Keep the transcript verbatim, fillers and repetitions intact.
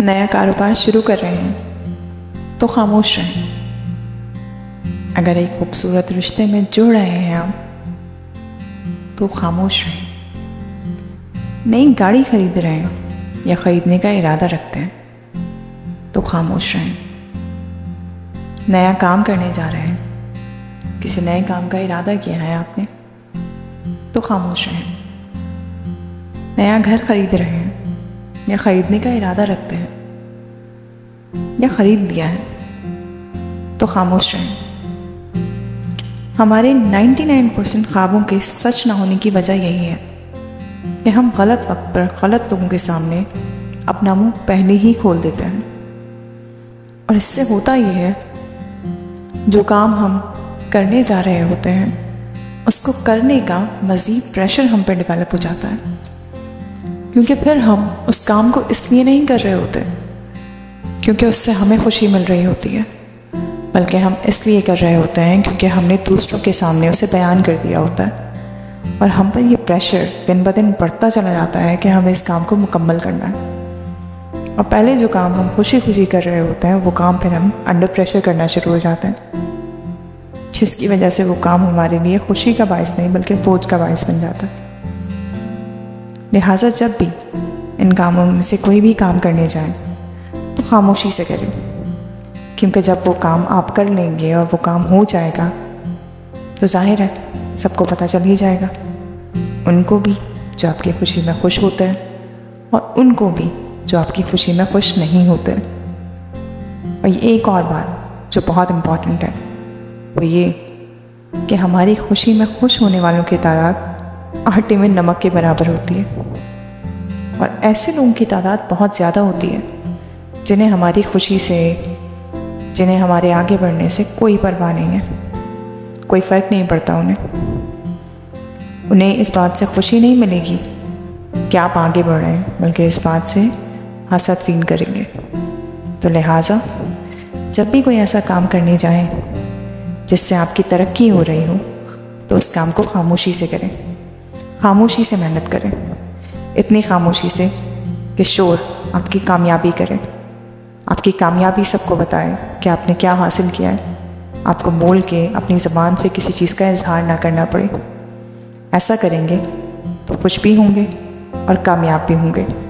नया कारोबार शुरू कर रहे हैं तो खामोश रहें। अगर एक खूबसूरत रिश्ते में जुड़ रहे हैं आप तो खामोश रहें। नई गाड़ी खरीद रहे हैं या खरीदने का इरादा रखते हैं तो खामोश रहें। नया काम करने जा रहे हैं, किसी नए काम का इरादा किया है आपने तो खामोश रहें। नया घर खरीद रहे हैं या खरीदने का इरादा रखते हैं या खरीद दिया है तो खामोश रहें। हमारे निन्यानवे परसेंट ख्वाबों के सच ना होने की वजह यही है कि हम गलत वक्त पर गलत लोगों के सामने अपना मुंह पहले ही खोल देते हैं। और इससे होता यह है जो काम हम करने जा रहे होते हैं उसको करने का मज़ीद प्रेशर हम पर डेवलप हो जाता है, क्योंकि फिर हम उस काम को इसलिए नहीं कर रहे होते क्योंकि उससे हमें खुशी मिल रही होती है, बल्कि हम इसलिए कर रहे होते हैं क्योंकि हमने दूसरों के सामने उसे बयान कर दिया होता है। और हम पर यह प्रेशर दिन ब दिन बढ़ता चला जाता है कि हमें इस काम को मुकम्मल करना है। और पहले जो काम हम खुशी खुशी कर रहे होते हैं वो काम फिर हम अंडर प्रेशर करना शुरू हो जाते हैं, जिसकी वजह से वो काम हमारे लिए खुशी का बायस नहीं बल्कि बोझ का बायस बन जाता है। लिहाजा जब भी इन कामों में से कोई भी काम करने जाएं तो खामोशी से करें, क्योंकि जब वो काम आप कर लेंगे और वो काम हो जाएगा तो जाहिर है सबको पता चल ही जाएगा, उनको भी जो आपकी खुशी में खुश होते हैं और उनको भी जो आपकी खुशी में खुश नहीं होते। और ये एक और बात जो बहुत इम्पॉर्टेंट है वो ये कि हमारी खुशी में खुश होने वालों की तादाद आटे में नमक के बराबर होती है, और ऐसे लोगों की तादाद बहुत ज़्यादा होती है जिन्हें हमारी खुशी से, जिन्हें हमारे आगे बढ़ने से कोई परवाह नहीं है, कोई फ़र्क नहीं पड़ता। उन्हें उन्हें इस बात से खुशी नहीं मिलेगी कि आप आगे बढ़ रहे हैं, बल्कि इस बात से हसद फील करेंगे। तो लिहाजा जब भी कोई ऐसा काम करने जाए जिससे आपकी तरक्की हो रही हो तो उस काम को खामोशी से करें, खामोशी से मेहनत करें, इतनी खामोशी से कि शोर आपकी कामयाबी करे, आपकी कामयाबी सबको बताए कि आपने क्या हासिल किया है, आपको बोल के अपनी ज़बान से किसी चीज़ का इजहार ना करना पड़े। ऐसा करेंगे तो खुश भी होंगे और कामयाब भी होंगे।